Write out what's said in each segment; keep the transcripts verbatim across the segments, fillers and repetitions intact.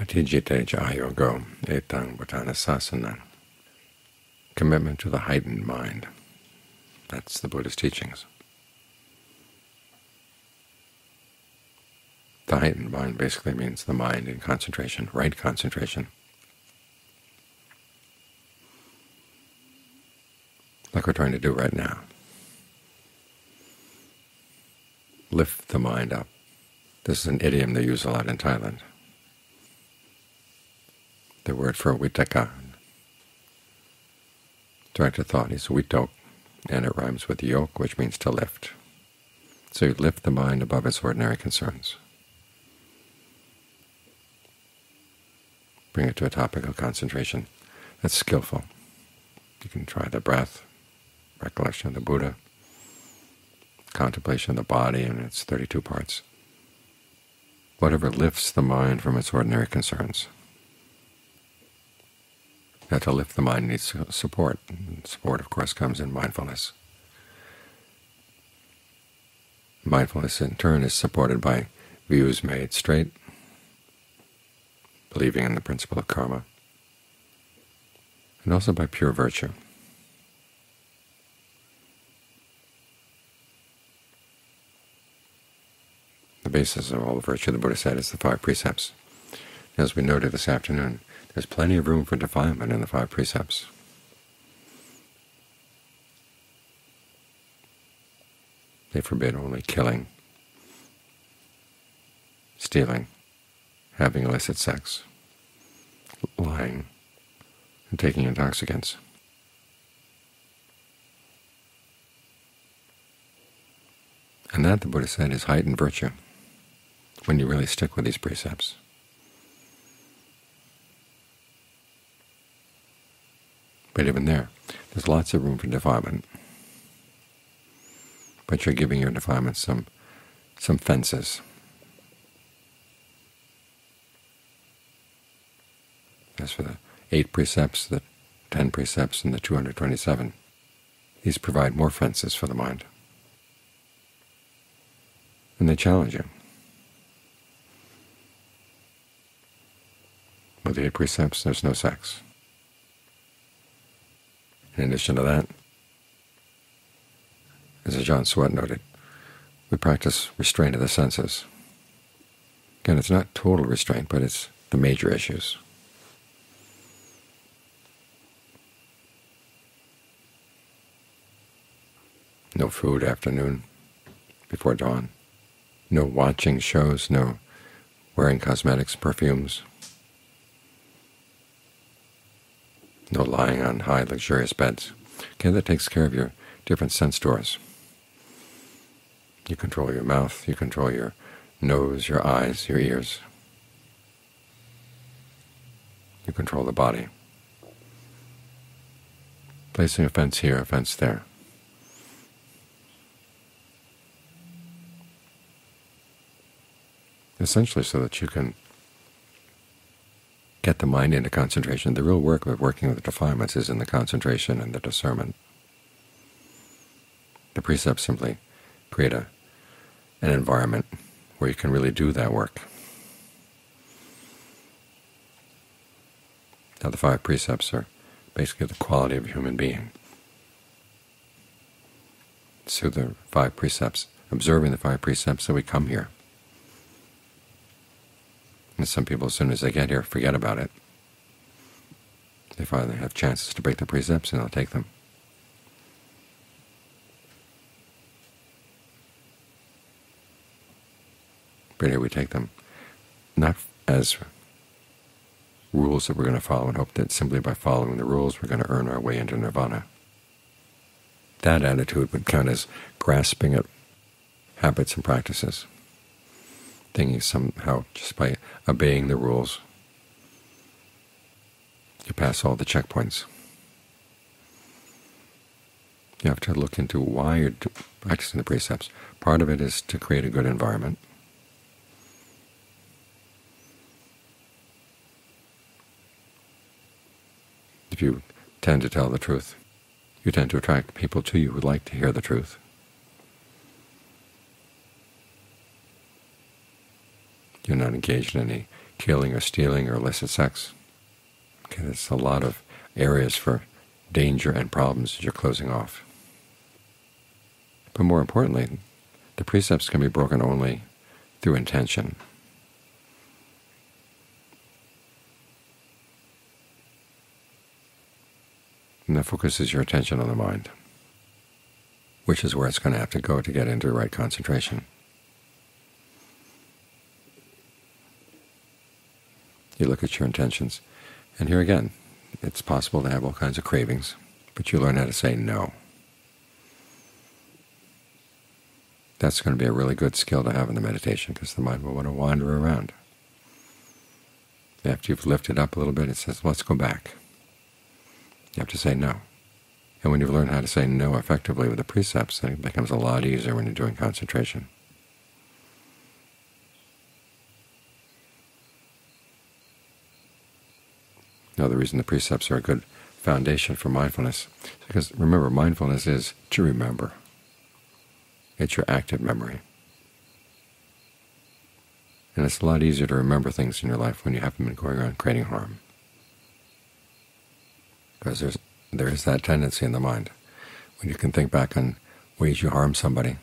Atijite jahyogo, etang bhutanasasana. Commitment to the heightened mind. That's the Buddha's teachings. The heightened mind basically means the mind in concentration, right concentration. Like we're trying to do right now. Lift the mind up. This is an idiom they use a lot in Thailand. The word for vitakka, direct thought, is vitok, and it rhymes with yoke, which means to lift. So you lift the mind above its ordinary concerns. Bring it to a topic of concentration. That's skillful. You can try the breath, recollection of the Buddha, contemplation of the body and its thirty-two parts. Whatever lifts the mind from its ordinary concerns. Now, to lift the mind needs support. And support, of course, comes in mindfulness. Mindfulness, in turn, is supported by views made straight, believing in the principle of karma, and also by pure virtue. The basis of all the virtue, the Buddha said, is the five precepts. As we noted this afternoon, there's plenty of room for defilement in the five precepts. They forbid only killing, stealing, having illicit sex, lying, and taking intoxicants. And that, the Buddha said, is heightened virtue, when you really stick with these precepts. But even there, there's lots of room for defilement. But you're giving your defilement some some fences. As for the eight precepts, the ten precepts, and the two hundred twenty-seven, these provide more fences for the mind. And they challenge you. With the eight precepts, there's no sex. In addition to that, as John Swett noted, we practice restraint of the senses. Again, it's not total restraint, but it's the major issues. No food after noon, before dawn. No watching shows, no wearing cosmetics, perfumes. No lying on high, luxurious beds. Okay, that takes care of your different sense doors. You control your mouth, you control your nose, your eyes, your ears. You control the body. Placing a fence here, a fence there. Essentially so that you can get the mind into concentration. The real work of working with the defilements is in the concentration and the discernment. The precepts simply create a, an environment where you can really do that work. Now, the five precepts are basically the quality of a human being. It's through the five precepts, observing the five precepts, that we come here. And some people, as soon as they get here, forget about it. They finally have chances to break the precepts, and they'll take them. But here we take them not as rules that we're going to follow and hope that simply by following the rules we're going to earn our way into nirvana. That attitude would count as grasping at habits and practices, thinking somehow just by obeying the rules you pass all the checkpoints. You have to look into why you're practicing the precepts. Part of it is to create a good environment. If you tend to tell the truth, you tend to attract people to you who like to hear the truth. You're not engaged in any killing or stealing or illicit sex. Okay, that's a lot of areas for danger and problems that you're closing off. But more importantly, the precepts can be broken only through intention. And that focuses your attention on the mind, which is where it's going to have to go to get into right concentration. You look at your intentions, and here again, it's possible to have all kinds of cravings, but you learn how to say no. That's going to be a really good skill to have in the meditation, because the mind will want to wander around. After you've lifted up a little bit, it says, let's go back. You have to say no. And when you've learned how to say no effectively with the precepts, then it becomes a lot easier when you're doing concentration. Another reason the precepts are a good foundation for mindfulness is because, remember, mindfulness is to remember. It's your active memory. And it's a lot easier to remember things in your life when you haven't been going around creating harm. Because there's, there is that tendency in the mind. When you can think back on ways you harmed somebody,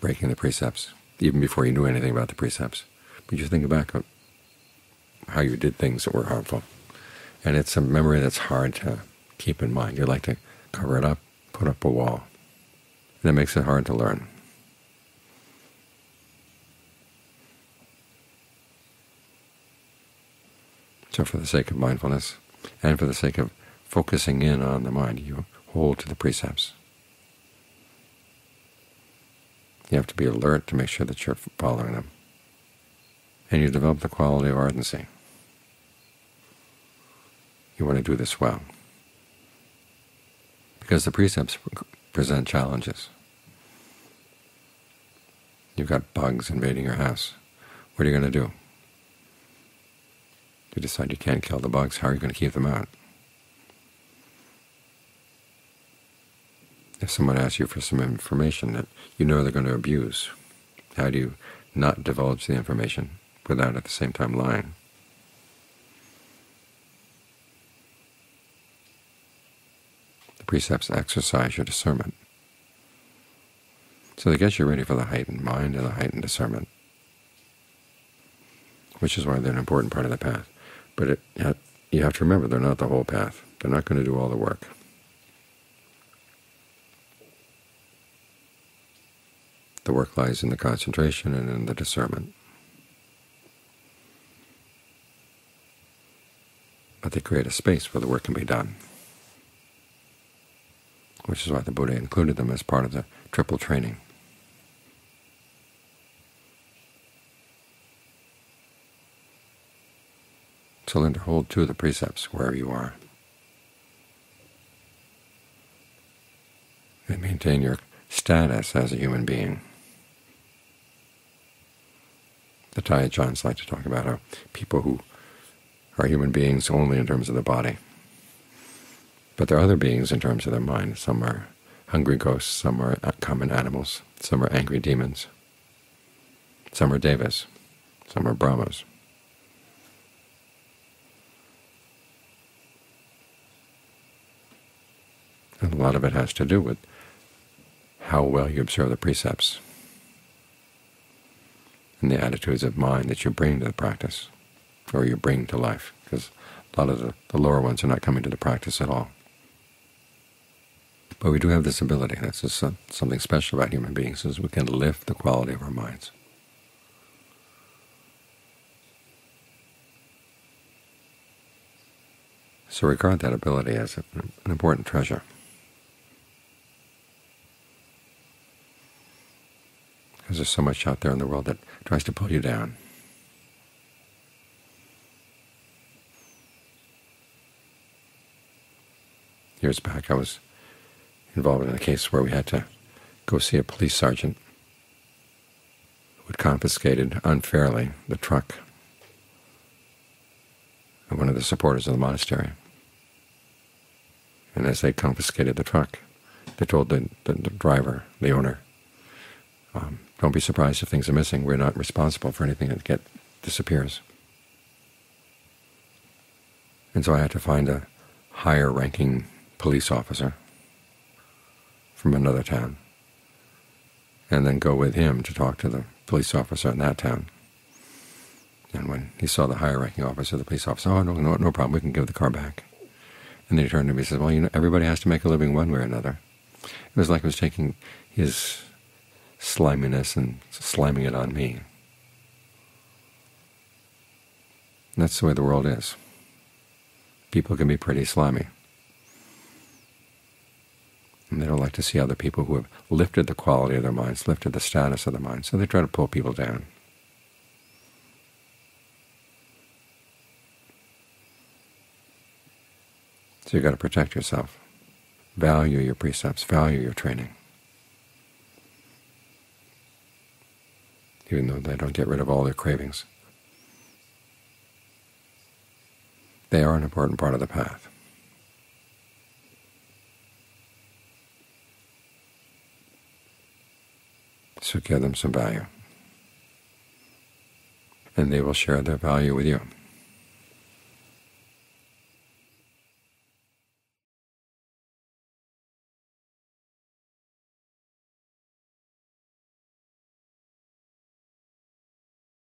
breaking the precepts, even before you knew anything about the precepts, but you think back on how you did things that were harmful. And it's a memory that's hard to keep in mind. You like to cover it up, put up a wall. And that makes it hard to learn. So for the sake of mindfulness, and for the sake of focusing in on the mind, you hold to the precepts. You have to be alert to make sure that you're following them. And you develop the quality of ardency. You want to do this well, because the precepts present challenges. You've got bugs invading your house. What are you going to do? You decide you can't kill the bugs. How are you going to keep them out? If someone asks you for some information that you know they're going to abuse, how do you not divulge the information without at the same time lying? The precepts exercise your discernment. So they get you ready for the heightened mind and the heightened discernment, which is why they're an important part of the path. But it, you have to remember, they're not the whole path. They're not going to do all the work. The work lies in the concentration and in the discernment. But they create a space where the work can be done, which is why the Buddha included them as part of the triple training. So learn to hold to the precepts wherever you are, and maintain your status as a human being. The Thayachans like to talk about how people who are human beings only in terms of the body, but there are other beings in terms of their mind. Some are hungry ghosts, some are common animals, some are angry demons, some are devas, some are brahmas. And a lot of it has to do with how well you observe the precepts and the attitudes of mind that you bring to the practice, or you bring to life, because a lot of the, the lower ones are not coming to the practice at all. But we do have this ability. That's just something special about human beings, is we can lift the quality of our minds. So regard that ability as an important treasure. Because there's so much out there in the world that tries to pull you down. Years back I was involved in a case where we had to go see a police sergeant who had confiscated unfairly the truck of one of the supporters of the monastery. And as they confiscated the truck, they told the, the, the driver, the owner, um, Don't be surprised if things are missing. We're not responsible for anything that get, disappears. And so I had to find a higher-ranking police officer from another town, and then go with him to talk to the police officer in that town. And when he saw the higher-ranking officer, the police officer, oh, no, no, no problem, we can give the car back. And then he turned to me and said, well, you know, everybody has to make a living one way or another. It was like he was taking his sliminess and slamming it on me. And that's the way the world is. People can be pretty slimy. And they don't like to see other people who have lifted the quality of their minds, lifted the status of their minds, so they try to pull people down. So you've got to protect yourself. Value your precepts, value your training. Even though they don't get rid of all their cravings, they are an important part of the path. So give them some value, and they will share their value with you.